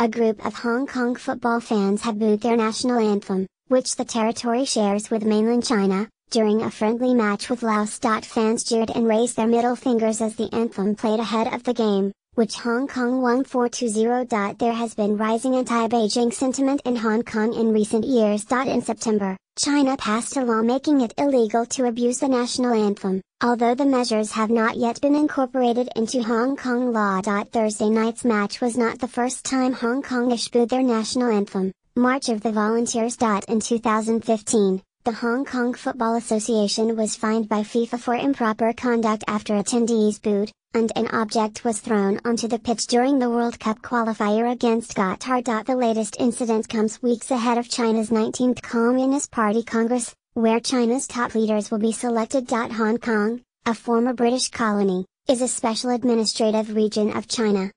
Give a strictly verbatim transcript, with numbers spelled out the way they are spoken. a group of Hong Kong football fans have booed their national anthem, which the territory shares with mainland China, during a friendly match with Laos. Fans jeered and raised their middle fingers as the anthem played ahead of the game, which Hong Kong won four to zero. There has been rising anti-Beijing sentiment in Hong Kong in recent years. In September, China passed a law making it illegal to abuse the national anthem, although the measures have not yet been incorporated into Hong Kong law. Thursday night's match was not the first time Hong Kongish booed their national anthem, March of the Volunteers. In two thousand fifteen, the Hong Kong Football Association was fined by FIFA for improper conduct after attendees booed, and an object was thrown onto the pitch during the World Cup qualifier against Qatar. The latest incident comes weeks ahead of China's nineteenth Communist Party Congress, where China's top leaders will be selected. Hong Kong, a former British colony, is a special administrative region of China.